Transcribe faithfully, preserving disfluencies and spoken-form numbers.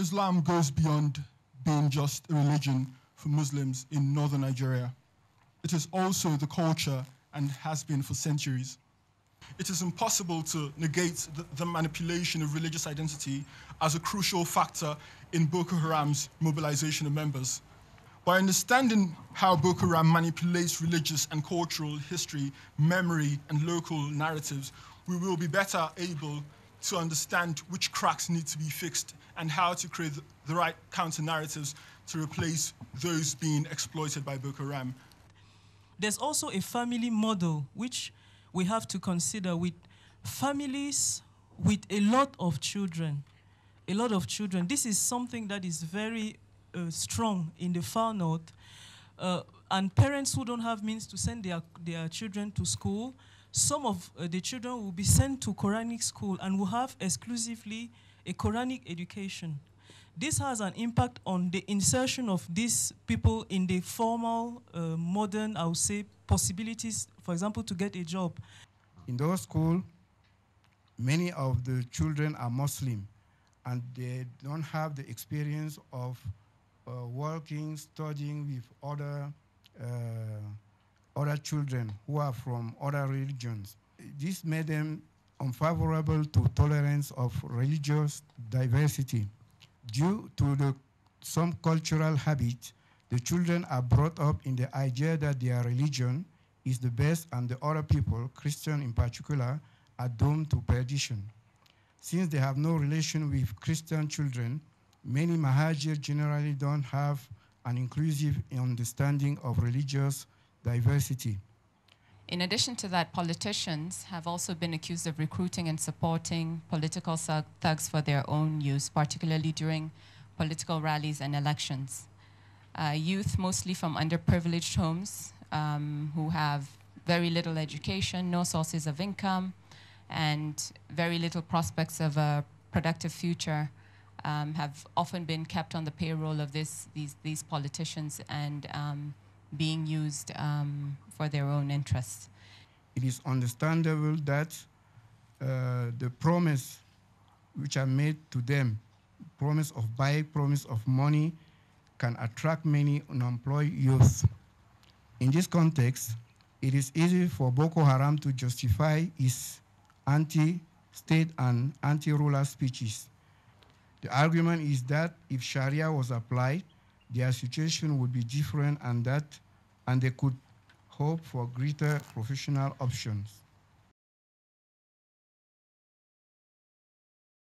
Islam goes beyond being just a religion for Muslims in northern Nigeria. It is also the culture and has been for centuries. It is impossible to negate the, the manipulation of religious identity as a crucial factor in Boko Haram's mobilization of members. By understanding how Boko Haram manipulates religious and cultural history, memory, and local narratives, we will be better able to understand which cracks need to be fixed and how to create the right counter-narratives to replace those being exploited by Boko Haram. There's also a family model which we have to consider, with families with a lot of children. A lot of children. This is something that is very Uh, strong in the far north, uh, and parents who don't have means to send their, their children to school, some of uh, the children will be sent to Quranic school and will have exclusively a Quranic education. This has an impact on the insertion of these people in the formal, uh, modern, I would say, possibilities, for example, to get a job. In those schools, many of the children are Muslim, and they don't have the experience of Uh, working, studying with other, uh, other children who are from other religions. This made them unfavorable to tolerance of religious diversity. Due to the, some cultural habits, the children are brought up in the idea that their religion is the best and the other people, Christians in particular, are doomed to perdition. Since they have no relation with Christian children, many Mahajir generally don't have an inclusive understanding of religious diversity. In addition to that, politicians have also been accused of recruiting and supporting political thugs for their own use, particularly during political rallies and elections. Uh, youth, mostly from underprivileged homes, um, who have very little education, no sources of income, and very little prospects of a productive future, Um, have often been kept on the payroll of this, these, these politicians and um, being used um, for their own interests. It is understandable that uh, the promise which are made to them, promise of buy, promise of money, can attract many unemployed youth. In this context, it is easy for Boko Haram to justify its anti-state and anti-ruler speeches. The argument is that if Sharia was applied, their situation would be different, and that, and they could hope for greater professional options.